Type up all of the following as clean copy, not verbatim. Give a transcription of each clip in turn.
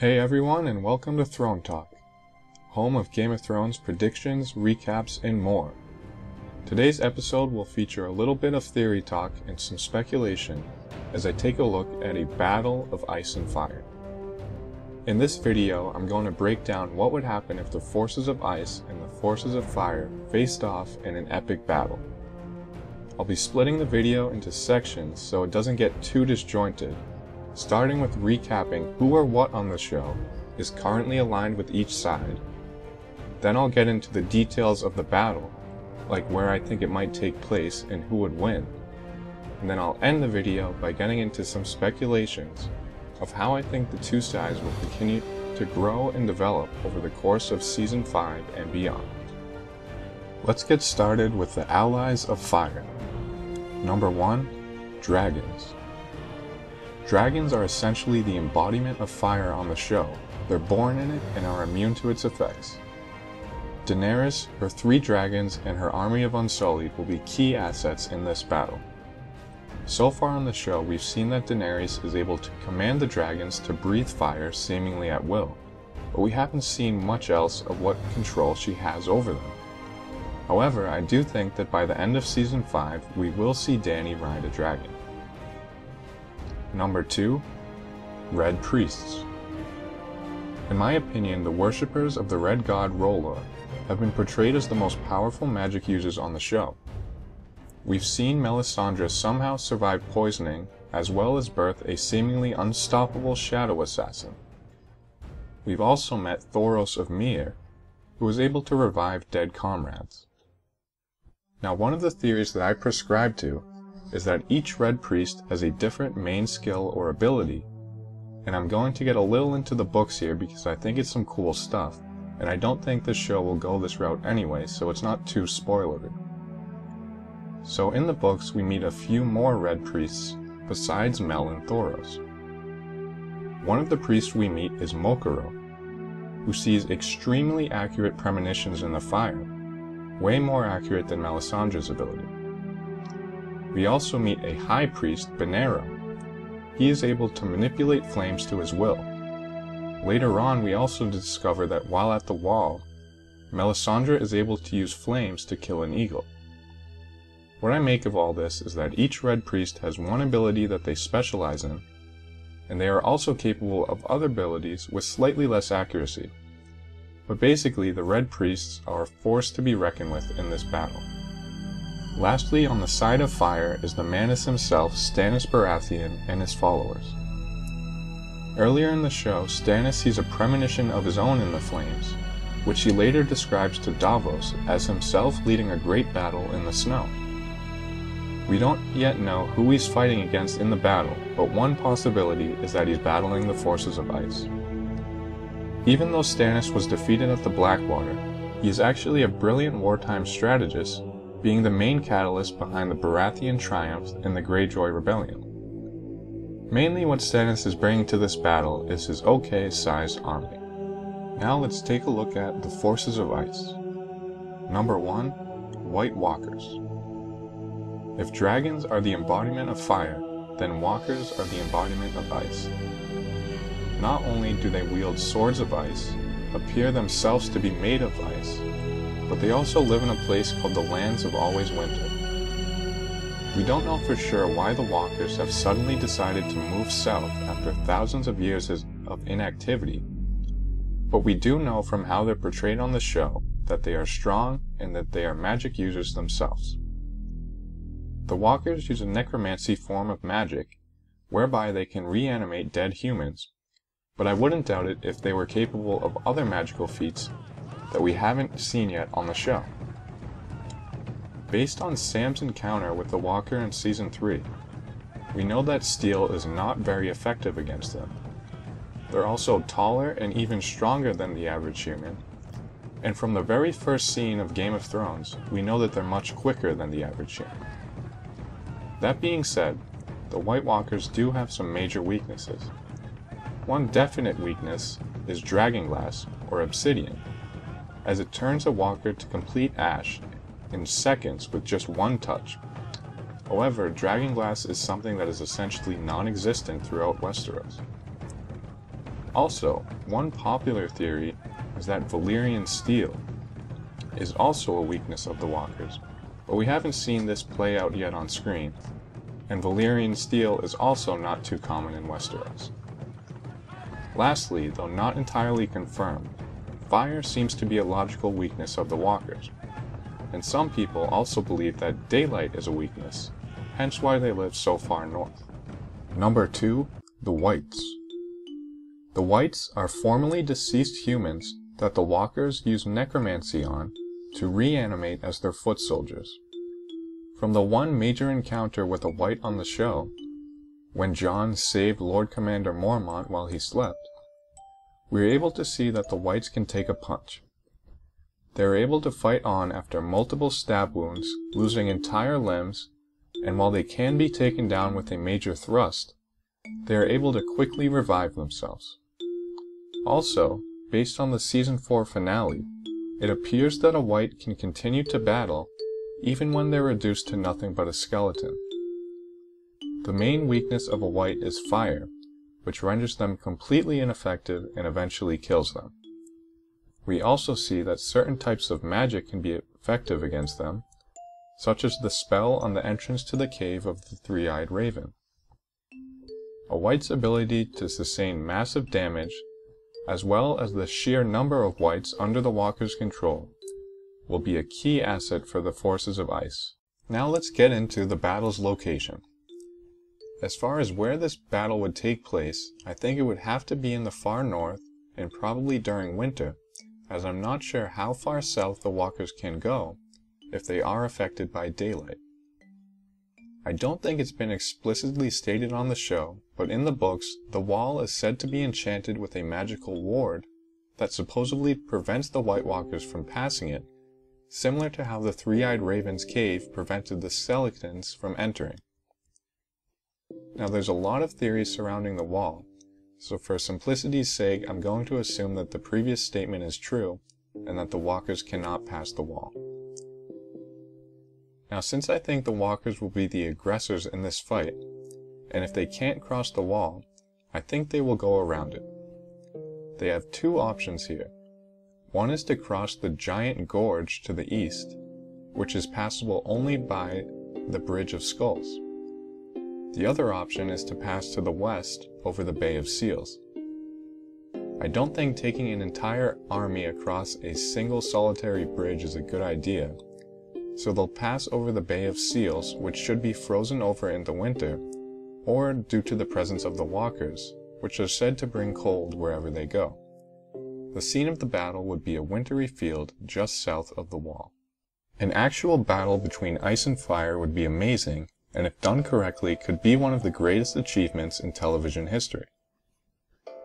Hey everyone, and welcome to Throne Talk, home of Game of Thrones predictions, recaps, and more. Today's episode will feature a little bit of theory talk and some speculation as I take a look at a battle of ice and fire. In this video, I'm going to break down what would happen if the forces of ice and the forces of fire faced off in an epic battle. I'll be splitting the video into sections so it doesn't get too disjointed, starting with recapping who or what on the show is currently aligned with each side. Then I'll get into the details of the battle, like where I think it might take place and who would win. And then I'll end the video by getting into some speculations of how I think the two sides will continue to grow and develop over the course of Season 5 and beyond. Let's get started with the Allies of Fire. Number 1, Dragons. Dragons are essentially the embodiment of fire on the show. They're born in it and are immune to its effects. Daenerys, her 3 dragons, and her army of Unsullied will be key assets in this battle. So far on the show, we've seen that Daenerys is able to command the dragons to breathe fire seemingly at will, but we haven't seen much else of what control she has over them. However, I do think that by the end of Season 5, we will see Dany ride a dragon. Number 2, Red Priests. In my opinion, the worshippers of the Red God R'hllor have been portrayed as the most powerful magic users on the show. We've seen Melisandre somehow survive poisoning, as well as birth a seemingly unstoppable shadow assassin. We've also met Thoros of Myr, who was able to revive dead comrades. Now, one of the theories that I prescribe to is that each Red Priest has a different main skill or ability, and I'm going to get a little into the books here because I think it's some cool stuff, and I don't think this show will go this route anyway, so it's not too spoilery. So in the books, we meet a few more Red Priests besides Mel and Thoros. One of the priests we meet is Mokoro, who sees extremely accurate premonitions in the fire, way more accurate than Melisandre's ability. We also meet a High Priest, Benero. He is able to manipulate flames to his will. Later on, we also discover that while at the Wall, Melisandre is able to use flames to kill an eagle. What I make of all this is that each Red Priest has one ability that they specialize in, and they are also capable of other abilities with slightly less accuracy. But basically, the Red Priests are a force to be reckoned with in this battle. Lastly, on the side of fire is the Manus himself, Stannis Baratheon, and his followers. Earlier in the show, Stannis sees a premonition of his own in the flames, which he later describes to Davos as himself leading a great battle in the snow. We don't yet know who he's fighting against in the battle, but one possibility is that he's battling the forces of ice. Even though Stannis was defeated at the Blackwater, he is actually a brilliant wartime strategist, being the main catalyst behind the Baratheon triumph and the Greyjoy Rebellion. Mainly what Stannis is bringing to this battle is his okay-sized army. Now let's take a look at the forces of ice. Number 1, White Walkers. If dragons are the embodiment of fire, then walkers are the embodiment of ice. Not only do they wield swords of ice, appear themselves to be made of ice, but they also live in a place called the Lands of Always Winter. We don't know for sure why the walkers have suddenly decided to move south after thousands of years of inactivity, but we do know from how they're portrayed on the show that they are strong and that they are magic users themselves. The walkers use a necromancy form of magic, whereby they can reanimate dead humans, but I wouldn't doubt it if they were capable of other magical feats that we haven't seen yet on the show. Based on Sam's encounter with the Walker in Season 3, we know that steel is not very effective against them. They're also taller and even stronger than the average human, and from the very first scene of Game of Thrones, we know that they're much quicker than the average human. That being said, the White Walkers do have some major weaknesses. One definite weakness is Dragonglass, or obsidian, as it turns a walker to complete ash in seconds with just one touch. However, Dragonglass is something that is essentially non-existent throughout Westeros. Also, one popular theory is that Valyrian steel is also a weakness of the walkers, but we haven't seen this play out yet on screen, and Valyrian steel is also not too common in Westeros. Lastly, though not entirely confirmed, fire seems to be a logical weakness of the walkers, and some people also believe that daylight is a weakness, hence why they live so far north. Number 2. The Wights. The Wights are formerly deceased humans that the walkers use necromancy on to reanimate as their foot soldiers. From the one major encounter with a Wight on the show, when John saved Lord Commander Mormont while he slept, we are able to see that the Wights can take a punch. They are able to fight on after multiple stab wounds, losing entire limbs, and while they can be taken down with a major thrust, they are able to quickly revive themselves. Also, based on the Season 4 finale, it appears that a Wight can continue to battle even when they're reduced to nothing but a skeleton. The main weakness of a Wight is fire, which renders them completely ineffective and eventually kills them. We also see that certain types of magic can be effective against them, such as the spell on the entrance to the cave of the Three-Eyed Raven. A Wight's ability to sustain massive damage, as well as the sheer number of Wights under the walker's control, will be a key asset for the forces of ice. Now let's get into the battle's location. As far as where this battle would take place, I think it would have to be in the far north and probably during winter, as I'm not sure how far south the walkers can go if they are affected by daylight. I don't think it's been explicitly stated on the show, but in the books, the wall is said to be enchanted with a magical ward that supposedly prevents the White Walkers from passing it, similar to how the Three-Eyed Raven's cave prevented the skeletons from entering. Now there's a lot of theories surrounding the wall, so for simplicity's sake I'm going to assume that the previous statement is true and that the walkers cannot pass the wall. Now since I think the walkers will be the aggressors in this fight, and if they can't cross the wall, I think they will go around it. They have two options here. One is to cross the giant gorge to the east, which is passable only by the Bridge of Skulls. The other option is to pass to the west over the Bay of Seals. I don't think taking an entire army across a single solitary bridge is a good idea, so they'll pass over the Bay of Seals, which should be frozen over in the winter, or due to the presence of the walkers, which are said to bring cold wherever they go. The scene of the battle would be a wintry field just south of the wall. An actual battle between ice and fire would be amazing, and if done correctly, could be one of the greatest achievements in television history.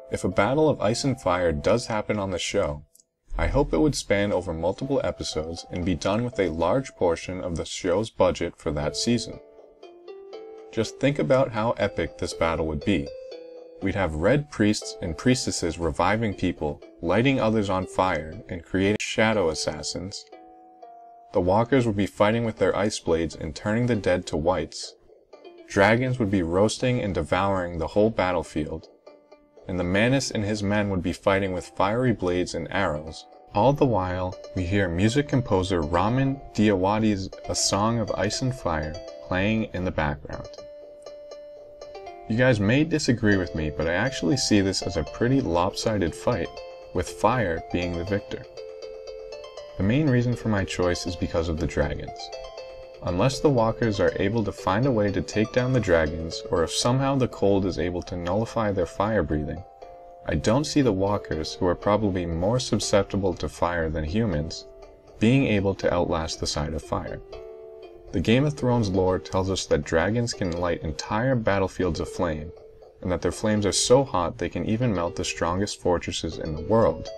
If a battle of ice and fire does happen on the show, I hope it would span over multiple episodes and be done with a large portion of the show's budget for that season. Just think about how epic this battle would be. We'd have red priests and priestesses reviving people, lighting others on fire, and creating shadow assassins. The walkers would be fighting with their ice blades and turning the dead to whites. Dragons would be roasting and devouring the whole battlefield. And the Manus and his men would be fighting with fiery blades and arrows. All the while, we hear music composer Ramin Djawadi's A Song of Ice and Fire playing in the background. You guys may disagree with me, but I actually see this as a pretty lopsided fight, with fire being the victor. The main reason for my choice is because of the dragons. Unless the walkers are able to find a way to take down the dragons, or if somehow the cold is able to nullify their fire breathing, I don't see the walkers, who are probably more susceptible to fire than humans, being able to outlast the sight of fire. The Game of Thrones lore tells us that dragons can light entire battlefields aflame, and that their flames are so hot they can even melt the strongest fortresses in the world.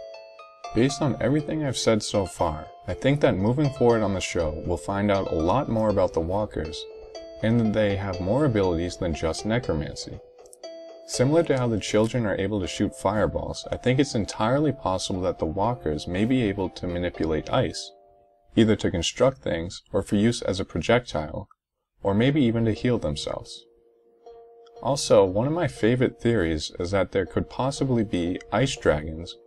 Based on everything I've said so far, I think that moving forward on the show we'll find out a lot more about the walkers, and that they have more abilities than just necromancy. Similar to how the children are able to shoot fireballs, I think it's entirely possible that the walkers may be able to manipulate ice, either to construct things, or for use as a projectile, or maybe even to heal themselves. Also, one of my favorite theories is that there could possibly be ice dragons,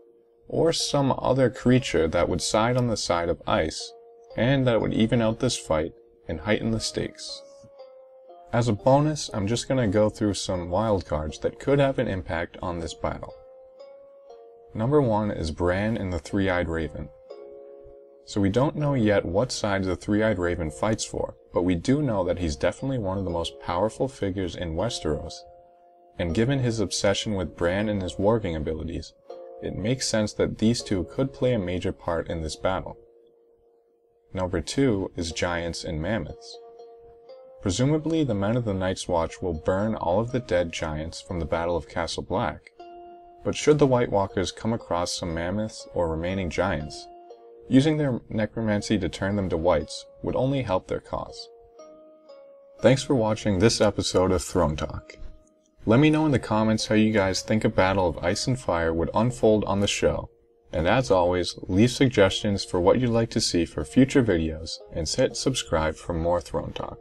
or some other creature that would side on the side of ice, and that it would even out this fight and heighten the stakes. As a bonus, I'm just going to go through some wildcards that could have an impact on this battle. Number 1 is Bran and the Three-Eyed Raven. So we don't know yet what side the Three-Eyed Raven fights for, but we do know that he's definitely one of the most powerful figures in Westeros, and given his obsession with Bran and his warging abilities, it makes sense that these two could play a major part in this battle. Number 2 is Giants and Mammoths. Presumably, the men of the Night's Watch will burn all of the dead giants from the Battle of Castle Black, but should the White Walkers come across some mammoths or remaining giants, using their necromancy to turn them to Wights would only help their cause. Thanks for watching this episode of Throne Talk. Let me know in the comments how you guys think a battle of ice and fire would unfold on the show, and as always, leave suggestions for what you'd like to see for future videos, and hit subscribe for more Throne Talk.